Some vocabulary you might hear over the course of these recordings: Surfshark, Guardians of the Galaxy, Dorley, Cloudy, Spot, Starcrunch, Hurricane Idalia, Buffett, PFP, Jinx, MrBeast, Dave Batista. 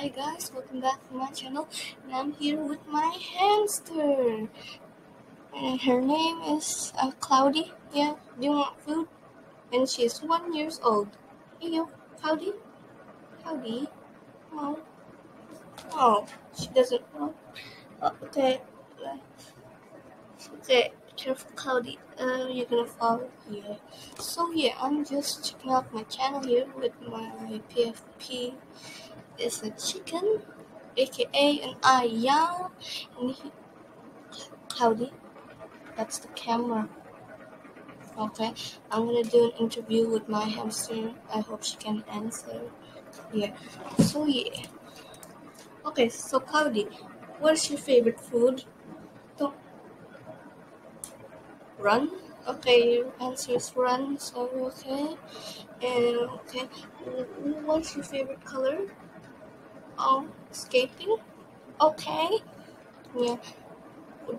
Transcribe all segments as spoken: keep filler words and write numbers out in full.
Hi guys, welcome back to my channel, and I'm here with my hamster, and her name is uh, Cloudy. Yeah, do you want food? And she's one years old. Hey yo, Cloudy, Cloudy, oh, oh, she doesn't want. Oh, okay, okay, careful, Cloudy. Uh, you're gonna fall here. So yeah, I'm just checking out my channel here with my P F P. Is a chicken, aka an eye young, and he, Cloudy, that's the camera. Okay, I'm gonna do an interview with my hamster. I hope she can answer. Yeah. So yeah. Okay, so Cloudy, what's your favorite food? Don't run. Okay, your answer is run. So okay, and okay, what's your favorite color? Oh, skating? Okay. Yeah.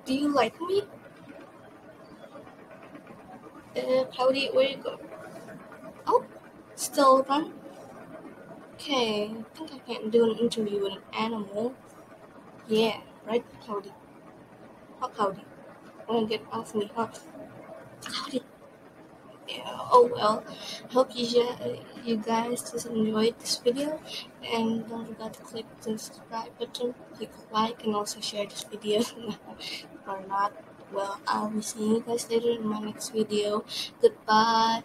Do you like me? Uh, Cloudy, where you go? Oh, still run? Okay, I think I can do an interview with an animal. Yeah, right, Cloudy? Oh, Cloudy, wanna get off me, huh? Cloudy. Yeah, oh well, I hope you, uh, you guys just enjoyed this video, and don't forget to click the subscribe button, click like, and also share this video or not. Well, I'll be seeing you guys later in my next video. Goodbye.